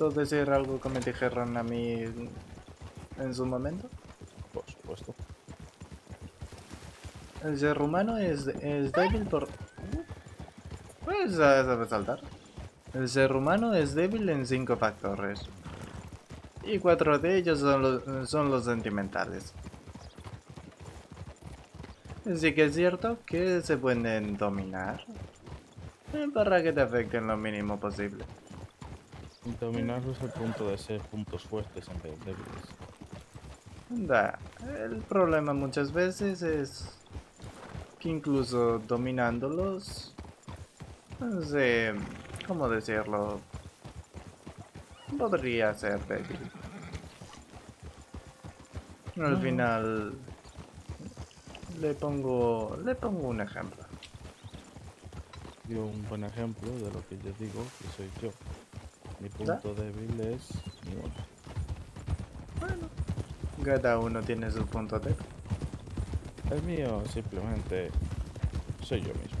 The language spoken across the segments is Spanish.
puedo decir algo que me dijeron a mí en su momento? Por supuesto. El ser humano es débil por... Pues sabe saltar. El ser humano es débil en 5 factores. Y 4 de ellos son los sentimentales. Así que es cierto que se pueden dominar para que te afecten lo mínimo posible. Dominarlos es el punto de ser puntos fuertes en vez de débiles. Da, el problema muchas veces es que incluso dominándolos, no sé, ¿cómo decirlo? Podría ser débil. Al final le pongo un ejemplo. Yo un buen ejemplo de lo que yo digo, que soy yo. Mi punto débil es mi voz. Bueno, cada uno tiene su punto débil. El mío simplemente soy yo mismo.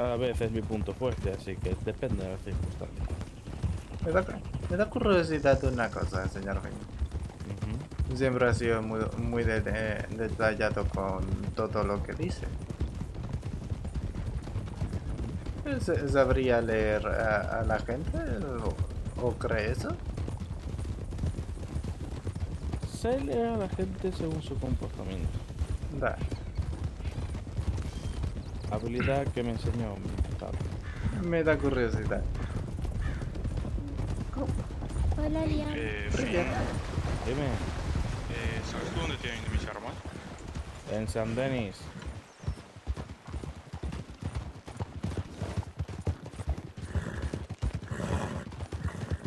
A veces mi punto fuerte, así que depende de las circunstancias. Me da curiosidad una cosa, señor Vin. Siempre ha sido muy detallado con todo lo que dice. ¿Sabría leer a la gente o cree eso? Sé leer a la gente según su comportamiento. Da. Habilidad que me enseñó mi padre. Me da curiosidad. ¿Cómo? Hola, Lian. Dime. ¿Sabes dónde tienen mis armas? En San Denis.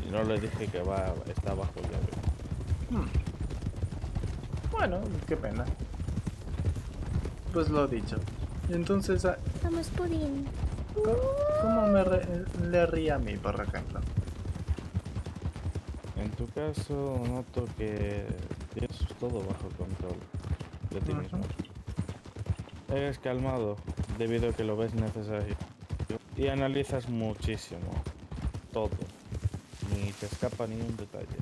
Y no le dije que está bajo llave. Bueno, qué pena. Pues lo dicho. Entonces... Estamos pudiendo. ¿Cómo le ríe a mí, por ejemplo? En tu caso, noto que tienes todo bajo control de ti mismo. Eres calmado, debido a que lo ves necesario. Y analizas muchísimo. Todo. Ni te escapa ni un detalle.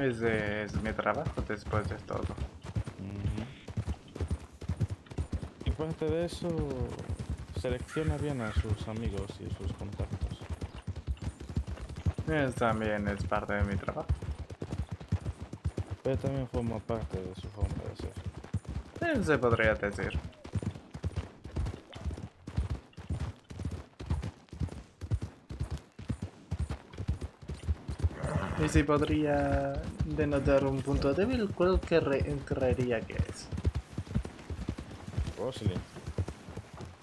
Ese es mi trabajo después de todo. Aparte de eso, selecciona bien a sus amigos y sus contactos. Eso también es parte de mi trabajo. Pero también forma parte de su forma de ser. Él se podría decir. Y si podría denotar un punto débil, ¿cuál creería que es? Rosalind.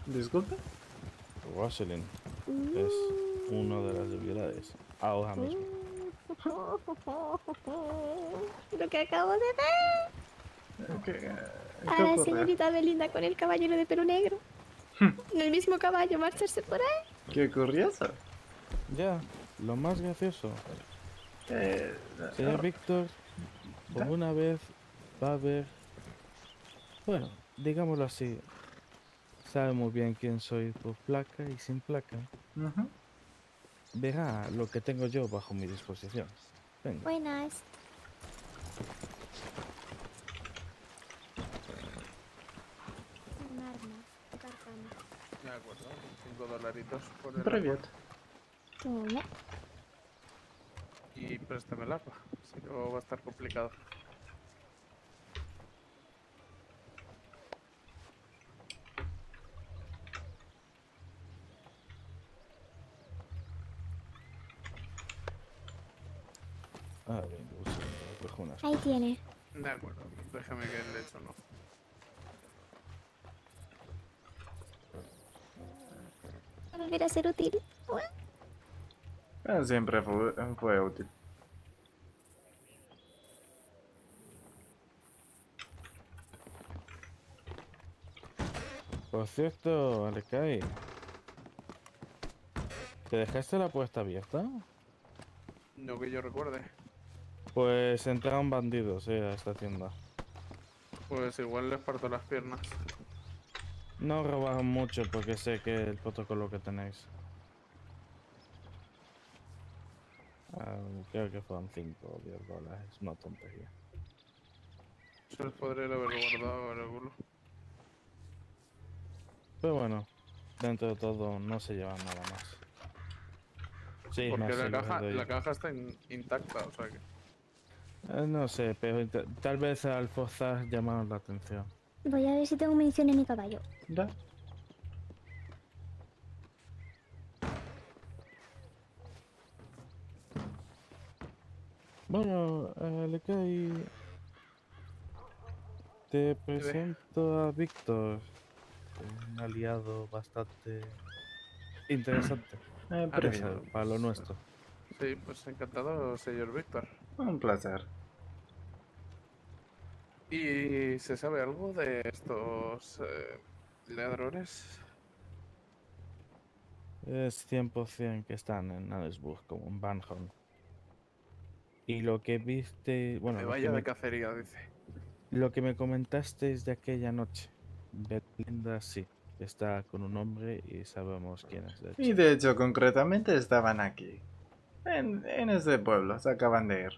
¿Disculpe? Rosalind es una de las debilidades ahora mismo. Lo que acabo de ver. A la señorita Belinda con el caballero de pelo negro. En el mismo caballo, marcharse por ahí. Qué curioso. Ya, lo más gracioso. Señor Víctor, por una vez va a haber... Bueno, digámoslo así, sabe muy bien quién soy por placa y sin placa. Verá lo que tengo yo bajo mi disposición. Venga. Buenas. Un arma, cartón. Me acuerdo, $5 por el... Previo. Toma. Y préstame el arma, si no va a estar complicado. Ah, bien, cojo unas. Ahí tiene. De acuerdo, déjame que el hecho no. ¿Volverá a ser útil? Siempre fue útil. Por cierto, Alekai, ¿te dejaste la puerta abierta? No que yo recuerde. Pues entraron bandidos a esta tienda. Pues igual les parto las piernas. No robaron mucho porque sé que el protocolo que tenéis. Creo que fueron 5 o 10 dólares, es una tontería. Se los podría haber guardado en el culo. Pero bueno, dentro de todo no se lleva nada más. Sí, porque la caja está intacta, o sea que... no sé, pero tal vez al forzar llamaron la atención. Voy a ver si tengo munición en mi caballo. ¿Ya? Bueno, Lekai, te presento a Víctor, un aliado bastante interesante para lo nuestro. Sí, pues encantado, señor Víctor. Un placer. ¿Y se sabe algo de estos ladrones? Es 100% que están en Alesburg, como en Banholm. Y lo que viste... bueno, me vaya de cacería, dice. Lo que me comentaste es de aquella noche. Belinda sí, está con un hombre y sabemos quién es. De hecho. Y de hecho, concretamente estaban aquí. En ese pueblo, se acaban de ir.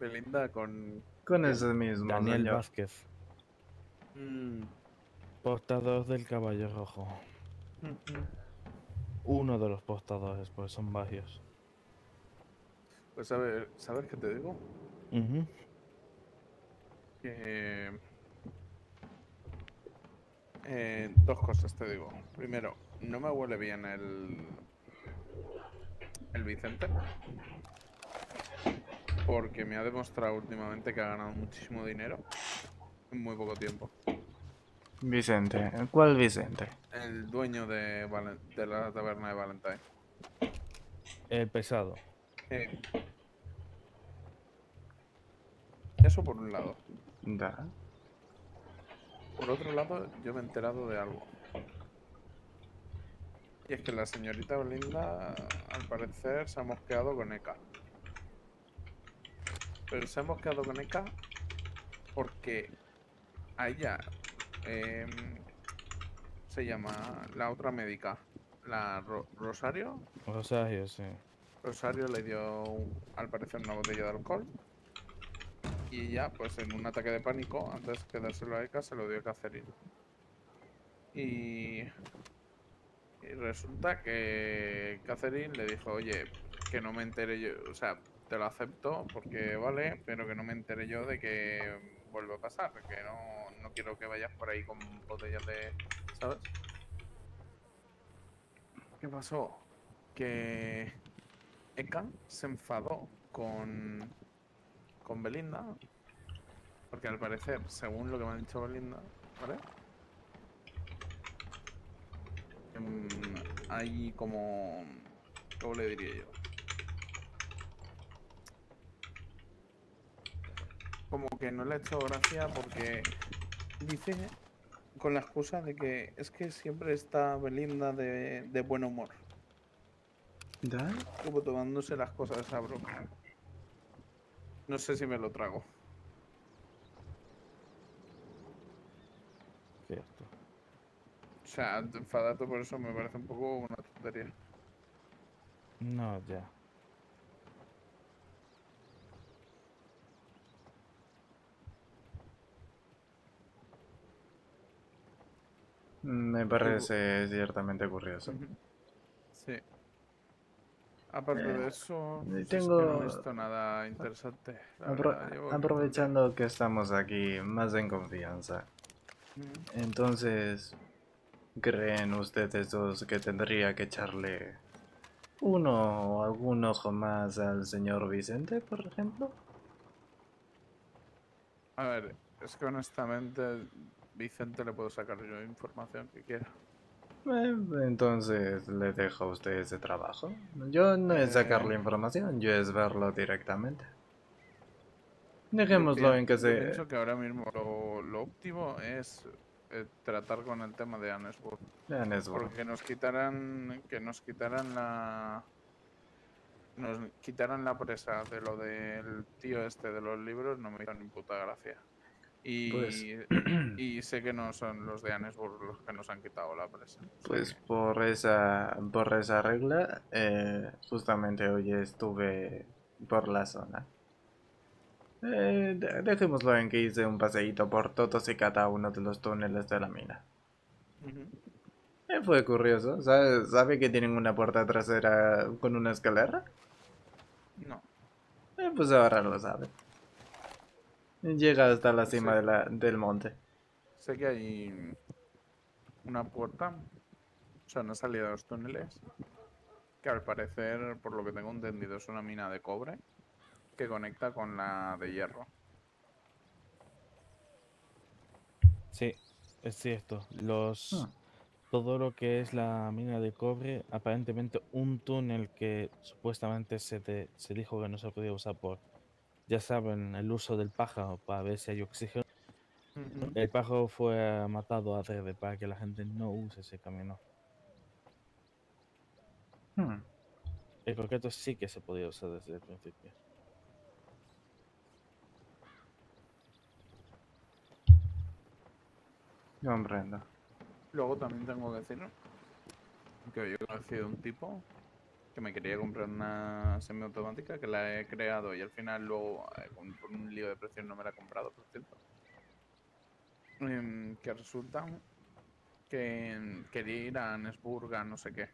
Belinda con... con ese mismo, Daniel señor. Vázquez. Portador del caballo rojo. Uno de los portadores, pues son varios. Pues a ver, ¿sabes qué te digo? Que... dos cosas te digo. Primero, no me huele bien el Vicente. Porque me ha demostrado últimamente que ha ganado muchísimo dinero en muy poco tiempo. Vicente, ¿cuál Vicente? El dueño de la taberna de Valentine. El pesado. Eso por un lado. ¿Da? Por otro lado, yo me he enterado de algo. Y es que la señorita Belinda, al parecer, se ha mosqueado con Eka. Pero se ha mosqueado con Eka porque a ella se llama la otra médica, la Rosario. Rosario, sí. Rosario le dio, al parecer, una botella de alcohol. Y ya, pues en un ataque de pánico, antes que dárselo a Eka, se lo dio a Catherine. Y resulta que Catherine le dijo, oye, que no me entere yo, o sea, te lo acepto porque vale, pero que no me entere yo de que vuelva a pasar, que no quiero que vayas por ahí con botellas de... ¿sabes? ¿Qué pasó? Que... Eka se enfadó con Belinda, porque al parecer, según lo que me ha dicho Belinda, ¿vale? Hay como... ¿cómo le diría yo? Como que no le ha hecho gracia porque dice, con la excusa de que es que siempre está Belinda de buen humor. ¿Da? Como tomándose las cosas a broma. No sé si me lo trago. Cierto. O sea, enfadado por eso me parece un poco una tontería. No, ya. Me parece ciertamente curioso. Sí. Aparte de eso, no he visto nada interesante. Aprovechando que estamos aquí más en confianza, entonces, ¿creen ustedes dos que tendría que echarle uno o algún ojo más al señor Vicente, por ejemplo? A ver, es que honestamente, Vicente le puedo sacar yo información que quiera. Entonces, ¿le dejo a usted ese trabajo? Yo no es sacarle información, yo es verlo directamente. Dejémoslo en que se... pienso que ahora mismo lo óptimo es tratar con el tema de Annesburg. Porque nos quitaran la presa de lo del tío este de los libros, no me hizo ni puta gracia. Y, pues, y sé que no son los de Annesburg los que nos han quitado la presa. Pues por esa regla, justamente hoy estuve por la zona. Dejémoslo en que hice un paseíto por todos y cada uno de los túneles de la mina. Fue curioso. ¿Sabe que tienen una puerta trasera con una escalera? No. Pues ahora lo sabe. Llega hasta la cima del monte. Sé que hay una puerta, o sea, una salida de los túneles, que al parecer, por lo que tengo entendido, es una mina de cobre que conecta con la de hierro. Sí, es cierto. Todo lo que es la mina de cobre, aparentemente un túnel que supuestamente se dijo que no se podía usar por... Ya saben, el uso del pájaro para ver si hay oxígeno. El pájaro fue matado a breve para que la gente no use ese camino. El concreto sí que se podía usar desde el principio. Comprendo. Luego también tengo que decir que yo conocí a un tipo que me quería comprar una semiautomática que la he creado y al final luego por un lío de precios no me la he comprado, por cierto. Que resulta que quería ir a Annesburg, no sé qué.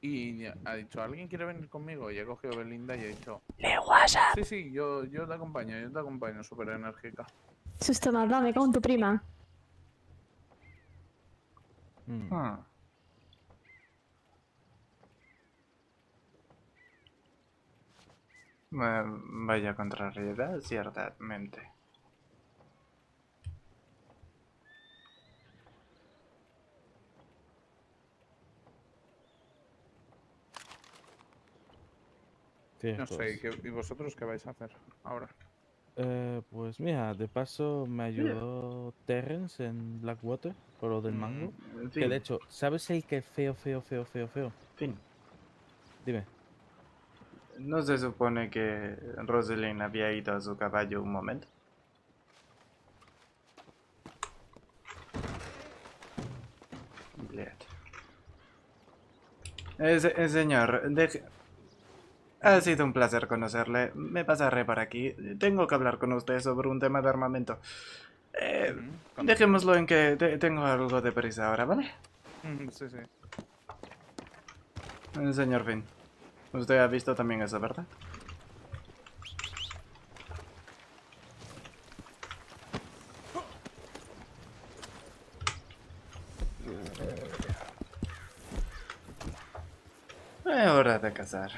Y ha dicho, ¿alguien quiere venir conmigo? Y he cogido a Belinda y he dicho, ¡le WhatsApp! Sí, sí, yo te acompaño, súper enérgica. Susto más, dame con tu prima. Vaya contrariedad, ciertamente. No sé, ¿y vosotros qué vais a hacer ahora? Pues mira, de paso me ayudó Terrence en Blackwater por lo del mango. Que de hecho, ¿sabes el que es feo? Fin. Dime. ¿No se supone que Rosalind había ido a su caballo un momento? Señor, ha sido un placer conocerle. Me pasaré por aquí. Tengo que hablar con usted sobre un tema de armamento. Dejémoslo en que tengo algo de prisa ahora, ¿vale? Sí, sí. Señor Finn. Usted ha visto también eso, ¿verdad? Es hora de cazar.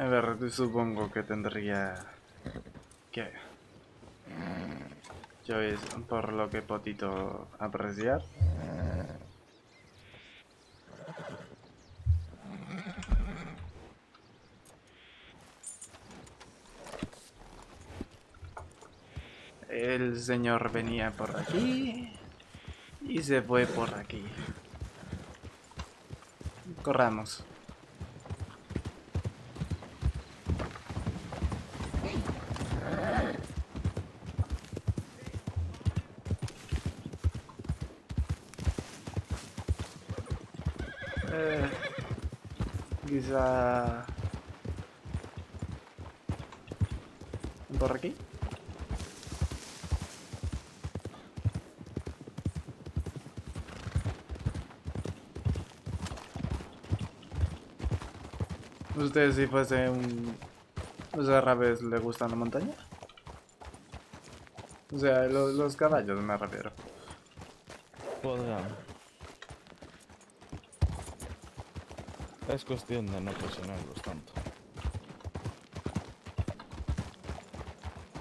A ver, supongo que tendría que... Yo es por lo que potito apreciar. El señor venía por aquí y se fue por aquí. Corramos. Quizá... ¿por aquí? ¿Usted si fuese un... O sea, ¿a veces le gustan la montaña? O sea, los caballos me refiero. Podrán. Es cuestión de no presionarlos tanto.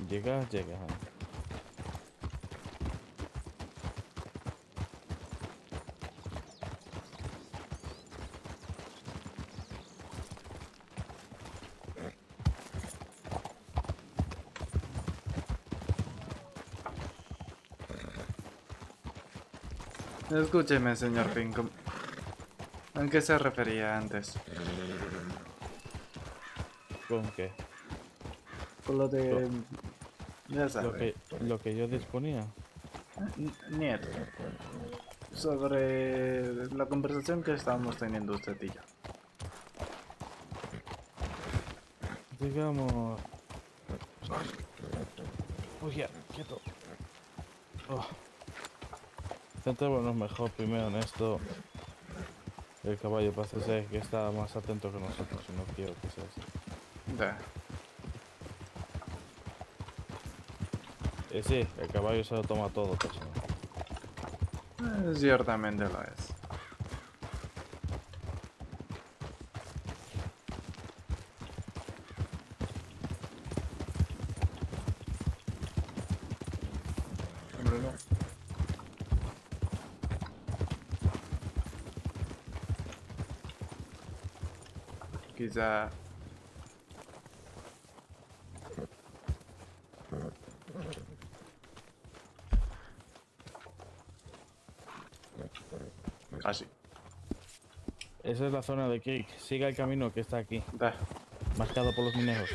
Llega. Escúcheme, señor Pinkham. ¿A qué se refería antes? ¿Con qué? Con lo de... ya sabes. Lo que yo disponía. Nieto. Sobre la conversación que estábamos teniendo usted y yo. Digamos... Uy, ya, quieto. Oh. Intentémonos mejor primero en esto. El caballo parece ser que está más atento que nosotros, y no quiero que sea así. Da. Y sí, el caballo se lo toma todo, persona. Ciertamente lo es. Quizá... Así. Esa es la zona de Creek. Siga el camino que está aquí. Da. Marcado por los mineros.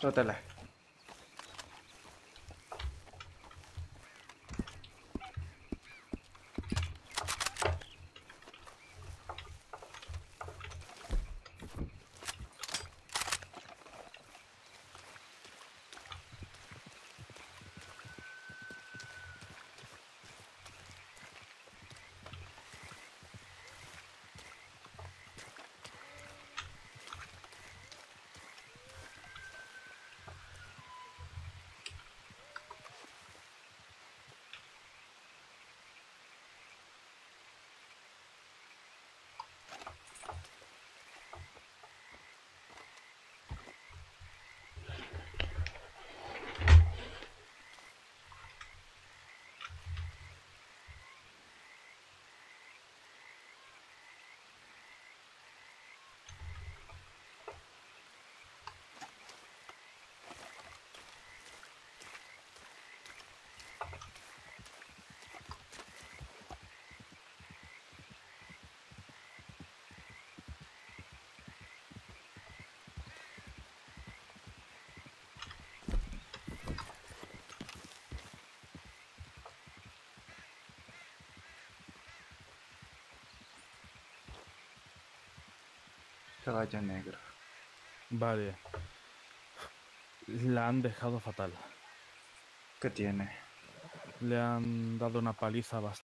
Trátala. Caballo negro. Vale. la han dejado fatal. ¿Qué tiene? Le han dado una paliza bastante.